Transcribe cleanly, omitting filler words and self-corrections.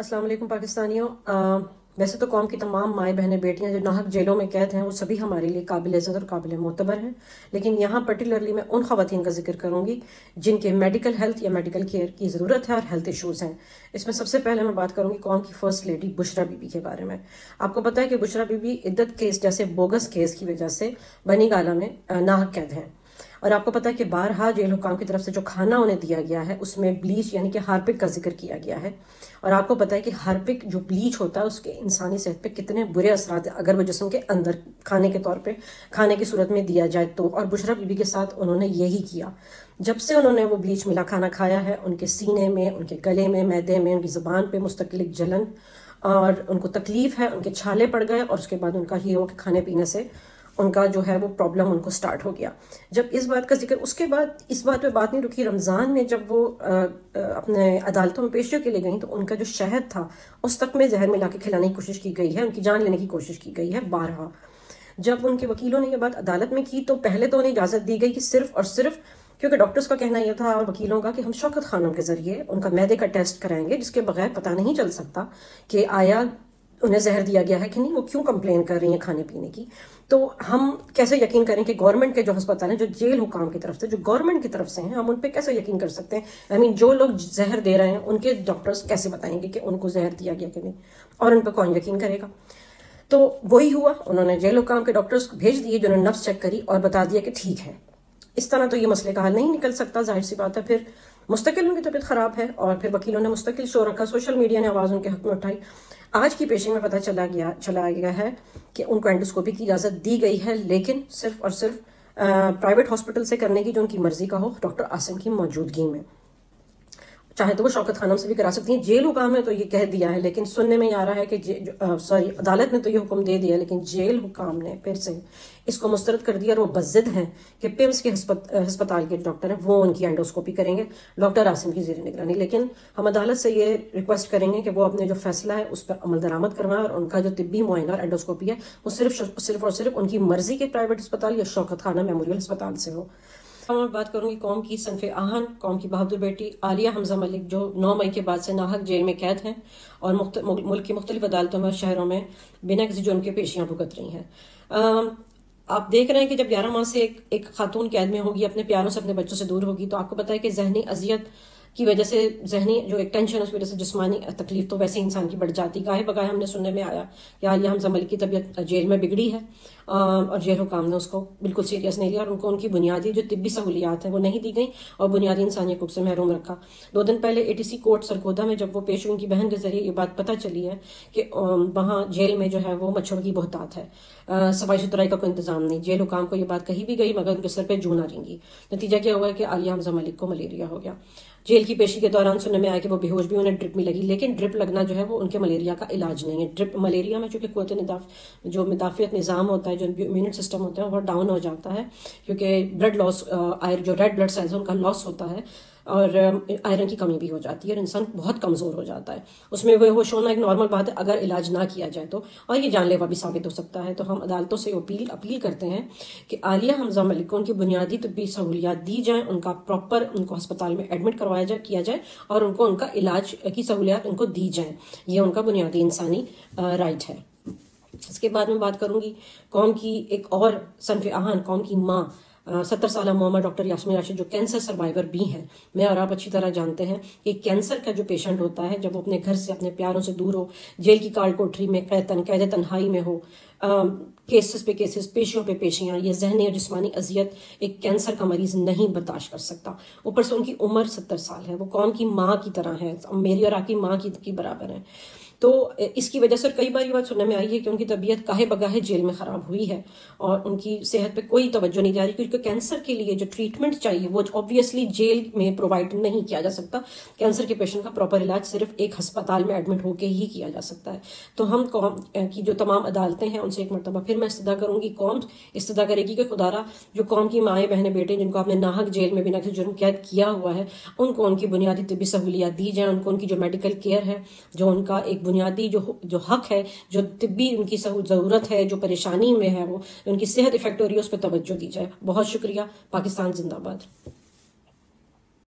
अस्सलाम वालेकुम पाकिस्तानियों। वैसे तो कौम की तमाम माएँ बहनें बेटियां जो नाहक जेलों में कैद हैं वो सभी हमारे लिए काबिल इज़्ज़त और काबिल मोतबर हैं, लेकिन यहाँ पर्टिकुलरली मैं उन ख़वातीन का जिक्र करूँगी जिनके मेडिकल हेल्थ या मेडिकल केयर की ज़रूरत है और हेल्थ इश्यूज़ हैं। इसमें सबसे पहले मैं बात करूँगी कौम की फ़र्स्ट लेडी बुशरा बीबी के बारे में। आपको पता है कि बुशरा बीबी इद्दत केस जैसे बोगस केस की वजह से बनी गाला में नाहक कैद हैं, और आपको पता है कि बारहा जेल हुकाम की तरफ से जो खाना उन्हें दिया गया है उसमें ब्लीच यानी कि हार्पिक का जिक्र किया गया है। और आपको पता है कि हार्पिक जो ब्लीच होता है उसके इंसानी सेहत पे कितने बुरे असरात अगर वो जिस्म के अंदर खाने के तौर पे खाने की सूरत में दिया जाए तो। और बुशरा बीबी के साथ उन्होंने यही किया। जब से उन्होंने वो ब्लीच मिला खाना खाया है उनके सीने में, उनके गले में, मैदे में, उनकी ज़ुबान पर मुस्तकिल एक जलन और उनको तकलीफ है, उनके छाले पड़ गए और उसके बाद उनका हीरो के खाने पीने से उनका जो है वो प्रॉब्लम उनको स्टार्ट हो गया। जब इस बात का जिक्र उसके बाद इस बात पे बात नहीं रुकी, रमज़ान में जब वो अपने अदालतों में पेशियों के लिए गई तो उनका जो शहद था उस तक में जहर में लाके खिलाने की कोशिश की गई है, उनकी जान लेने की कोशिश की गई है बारहा। जब उनके वकीलों ने यह बात अदालत में की तो पहले तो उन्हें इजाज़त दी गई कि सिर्फ और सिर्फ क्योंकि डॉक्टर्स का कहना यह था और वकीलों का कि हम शौकत खानम के ज़रिए उनका मैदे का टेस्ट कराएंगे जिसके बगैर पता नहीं चल सकता कि आया उन्हें जहर दिया गया है कि नहीं, वो क्यों कंप्लेन कर रही हैं खाने पीने की। तो हम कैसे यकीन करें कि गवर्नमेंट के जो अस्पताल हैं जो जेल हुकाम की तरफ से जो गवर्नमेंट की तरफ से हैं हम उन पे कैसे यकीन कर सकते हैं। आई मीन जो लोग जहर दे रहे हैं उनके डॉक्टर्स कैसे बताएंगे कि उनको जहर दिया गया कि नहीं, और उन पर कौन यकीन करेगा। तो वही हुआ, उन्होंने जेल हुकाम के डॉक्टर्स भेज दिए जिन्होंने नब्ज़ चेक करी और बता दिया कि ठीक है। इस तरह तो ये मसले का हल नहीं निकल सकता, जाहिर सी बात है। फिर मुस्तकिल उनकी तबीयत ख़राब है और फिर वकीलों ने मुस्तकिल शो रखा, सोशल मीडिया ने आवाज़ उनके हक़ में उठाई। आज की पेशी में पता चला गया है कि उनको एंडोस्कोपी की इजाज़त दी गई है, लेकिन सिर्फ और सिर्फ प्राइवेट हॉस्पिटल से करने की जो उनकी मर्ज़ी का हो, डॉक्टर आसिम की मौजूदगी में। चाहे तो वो शौकत खानम से भी करा सकती हैं। जेल हुकाम में तो ये कह दिया है, लेकिन सुनने में आ रहा है कि अदालत ने तो ये हुक्म दे दिया, लेकिन जेल हुकाम ने फिर से इसको मुस्तरद कर दिया और वो बज़िद हैं कि पिम्स के हस्पताल के डॉक्टर हैं वो उनकी एंडोस्कोपी करेंगे डॉक्टर आसिम की ज़ेर निगरानी। लेकिन हम अदालत से ये रिक्वेस्ट करेंगे कि वो अपने जो फैसला है उस पर अमल दरामद करवाएं और उनका जो तिब्बी मुआयना और एंडोस्कोपी है वो सिर्फ और सिर्फ उनकी मर्ज़ी के प्राइवेट अस्पताल या शौकत खाना मेमोरियल अस्पताल से हो। मैं बात करूंगी कौम की सनफ़े आहन, कौम की बहादुर बेटी आलिया हमजा मलिक जो 9 मई के बाद से नाहक जेल में कैद हैं और मुल्क की मुख्तलिफ अदालतों में और शहरों में बिना किसी जुर्म के पेशियां भुगत रही हैं। आप देख रहे हैं कि जब 11 माह से एक खातून कैद में होगी, अपने प्यारों से, अपने बच्चों से दूर होगी, तो आपको पता है कि जहनी अजियत की वजह से, जहनी जो एक टेंशन उसकी वजह से जिस्मानी तकलीफ तो वैसे इंसान की बढ़ जाती। गाहे बगाहे हमने सुनने में आया कि आलिया हमजा मलिक की तबीयत जेल में बिगड़ी है और जेल हुकाम ने उसको बिल्कुल सीरियस नहीं लिया और उनको उनकी बुनियादी जो तिब्बी सहूलियात है वो नहीं दी गई और बुनियादी इंसानी हकूक़ से महरूम रखा। 2 दिन पहले ATC कोर्ट सरगोदा में जब वो पेश हुई, उनकी बहन के जरिए ये बात पता चली है कि वहाँ जेल में जो है वो मच्छरों की बहुतात है, सफाई सुथराई का कोई इंतजाम नहीं। जेल हुकाम को ये बात कही भी गई मगर उनके सर पर जू ना रेंगी। नतीजा क्या हुआ कि आलिया हमजा मलिक को मलेरिया हो गया। जेल की पेशी के दौरान सुनने में आया कि वो बेहोश भी, उन्हें ड्रिप में लगी, लेकिन ड्रिप लगना जो है वो उनके मलेरिया का इलाज नहीं है। ड्रिप मलेरिया में चूंकि जो मुदाफियत निज़ाम होता है, जो इम्यूनिट सिस्टम होता है वो डाउन हो जाता है क्योंकि ब्लड लॉस, आयरन जो रेड ब्लड सेल्स उनका लॉस होता है और आयरन की कमी भी हो जाती है और इंसान बहुत कमज़ोर हो जाता है। उसमें वो होश होना एक नॉर्मल बात है अगर इलाज ना किया जाए तो, और ये जानलेवा भी साबित हो सकता है। तो हम अदालतों से अपील करते हैं कि आलिया हमजा मलिक को उनकी बुनियादी तबी सहूलियात दी जाएँ, उनका प्रॉपर उनको हस्पताल में एडमिट करवाया जाए किया जाए और उनको उनका इलाज की सहूलियात उनको दी जाएँ। ये उनका बुनियादी इंसानी राइट है। इसके बाद मैं बात करूँगी कौम की एक और सनफ़ आहन, कौम की माँ 70 साल मोहम्मद डॉक्टर यास्मिन राशिद जो कैंसर सर्वाइवर भी हैं। मैं और आप अच्छी तरह जानते हैं कि कैंसर का जो पेशेंट होता है जब वो अपने घर से, अपने प्यारों से दूर हो, जेल की काल कोठरी में कैद तन्हाई में हो, केसेस पे केसेस, पेशियों पे पेशियाँ, ये जहनी और जिस्मानी अजियत एक कैंसर का मरीज नहीं बर्दाश्त कर सकता। ऊपर से उनकी उम्र 70 साल है, वो कौम की माँ की तरह है, मेरी और आपकी माँ की बराबर है। तो इसकी वजह से कई बार ये बात सुनने में आई है कि उनकी तबीयत काहे बगाहे जेल में ख़राब हुई है और उनकी सेहत पे कोई तवज्जो नहीं जा रही क्योंकि कैंसर के लिए जो ट्रीटमेंट चाहिए वो ऑब्वियसली जेल में प्रोवाइड नहीं किया जा सकता। कैंसर के पेशेंट का प्रॉपर इलाज सिर्फ एक हस्पताल में एडमिट होकर ही किया जा सकता है। तो हम कौम की जो तमाम अदालतें हैं उनसे एक मरतबा फिर मैं इस्तदा करूँगी, कौम इस्तदा करेगी कि खुदारा जो कौम की माएँ बहनें बेटे जिनको आपने नाहक जेल में बिना किसी जुर्म कैद किया हुआ है उनको उनकी बुनियादी तबी सहूलियात दी जाएँ, उनको उनकी जो मेडिकल केयर है, जो उनका एक बुनियादी जो हक है, जो तिब्बी उनकी ज़रूरत है, जो परेशानी में है, वो उनकी सेहत इफेक्ट हो रही है उस पर तवज्जो दी जाए। बहुत शुक्रिया। पाकिस्तान जिंदाबाद।